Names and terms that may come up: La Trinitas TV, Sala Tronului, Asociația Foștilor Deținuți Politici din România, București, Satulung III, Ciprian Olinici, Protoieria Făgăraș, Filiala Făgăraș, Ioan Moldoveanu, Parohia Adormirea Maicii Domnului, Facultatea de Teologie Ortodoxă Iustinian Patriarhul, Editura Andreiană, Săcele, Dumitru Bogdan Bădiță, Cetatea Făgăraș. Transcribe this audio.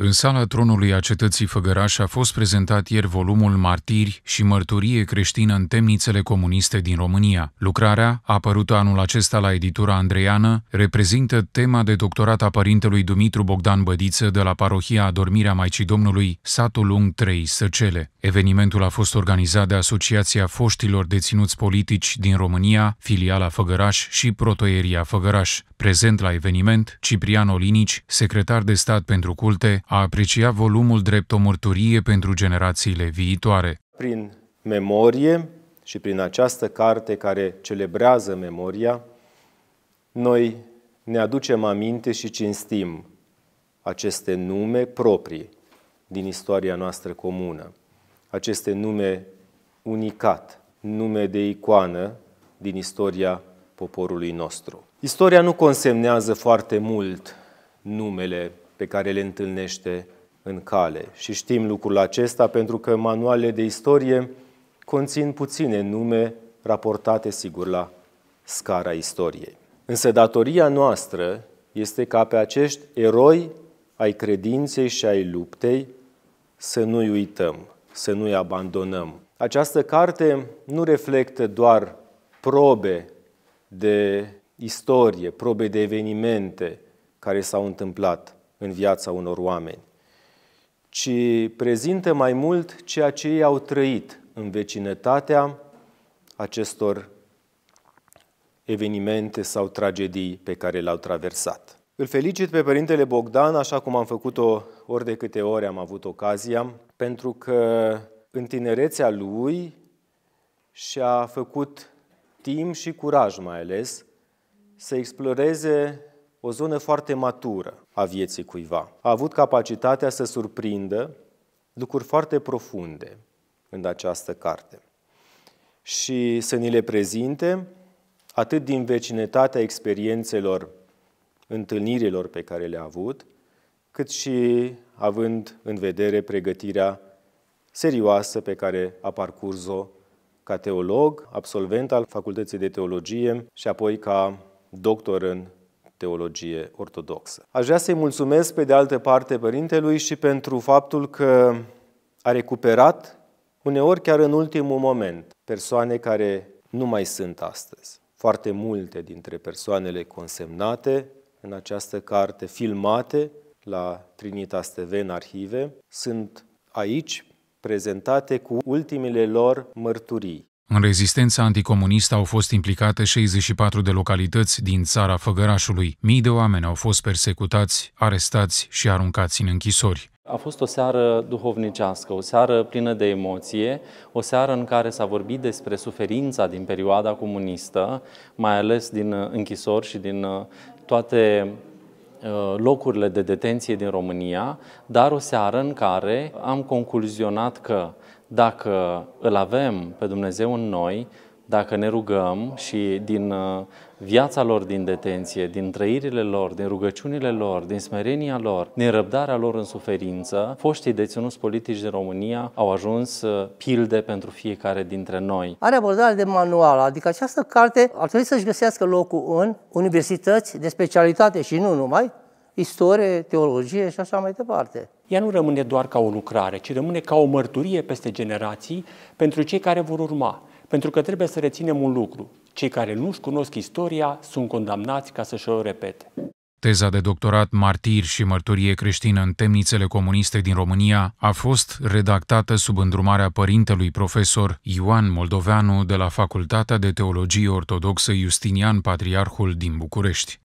În Sala Tronului a cetății Făgăraș a fost prezentat ieri volumul Martiri și mărturie creștină în temnițele comuniste din România. Lucrarea, apărută anul acesta la Editura Andreiană, reprezintă tema de doctorat a părintelui Dumitru Bogdan Bădiță de la Parohia Adormirea Maicii Domnului, Satulung III, Săcele. Evenimentul a fost organizat de Asociația Foștilor Deținuți Politici din România, Filiala Făgăraș și Protoieria Făgăraș. Prezent la eveniment, Ciprian Olinici, secretar de stat pentru culte, a apreciat volumul drept o mărturie pentru generațiile viitoare. Prin memorie și prin această carte care celebrează memoria, noi ne aducem aminte și cinstim aceste nume proprii din istoria noastră comună, aceste nume unicat, nume de icoană din istoria poporului nostru. Istoria nu consemnează foarte mult numele pe care le întâlnește în cale. Și știm lucrul acesta pentru că manualele de istorie conțin puține nume raportate, sigur, la scara istoriei. Însă datoria noastră este ca pe acești eroi ai credinței și ai luptei să nu-i uităm, să nu-i abandonăm. Această carte nu reflectă doar probe de istorie, probe de evenimente care s-au întâmplat în viața unor oameni, ci prezintă mai mult ceea ce ei au trăit în vecinătatea acestor evenimente sau tragedii pe care le-au traversat. Îl felicit pe Părintele Bogdan, așa cum am făcut-o ori de câte ori am avut ocazia, pentru că în tinerețea lui și-a făcut timp și curaj mai ales să exploreze o zonă foarte matură a vieții cuiva. A avut capacitatea să surprindă lucruri foarte profunde în această carte și să ni le prezinte atât din vecinătatea experiențelor, întâlnirilor pe care le-a avut, cât și având în vedere pregătirea serioasă pe care a parcurs-o ca teolog, absolvent al Facultății de Teologie și apoi ca doctor în teologie ortodoxă. Aș vrea să-i mulțumesc, pe de altă parte, părintelui și pentru faptul că a recuperat, uneori chiar în ultimul moment, persoane care nu mai sunt astăzi. Foarte multe dintre persoanele consemnate în această carte, filmate la Trinitas TV în arhive, sunt aici prezentate cu ultimele lor mărturii. În rezistența anticomunistă au fost implicate 64 de localități din țara Făgărașului. Mii de oameni au fost persecutați, arestați și aruncați în închisori. A fost o seară duhovnicească, o seară plină de emoție, o seară în care s-a vorbit despre suferința din perioada comunistă, mai ales din închisori și din toate locurile de detenție din România, dar o seară în care am concluzionat că dacă îl avem pe Dumnezeu în noi, dacă ne rugăm și din viața lor din detenție, din trăirile lor, din rugăciunile lor, din smerenia lor, din răbdarea lor în suferință, foștii deținuți politici din România au ajuns pilde pentru fiecare dintre noi. Are abordare de manual, adică această carte ar trebui să-și găsească locul în universități de specialitate și nu numai, istorie, teologie și așa mai departe. Ea nu rămâne doar ca o lucrare, ci rămâne ca o mărturie peste generații pentru cei care vor urma. Pentru că trebuie să reținem un lucru. Cei care nu-și cunosc istoria sunt condamnați ca să-și o repete. Teza de doctorat Martiri și mărturie creștină în temnițele comuniste din România a fost redactată sub îndrumarea părintelui profesor Ioan Moldoveanu de la Facultatea de Teologie Ortodoxă Iustinian Patriarhul din București.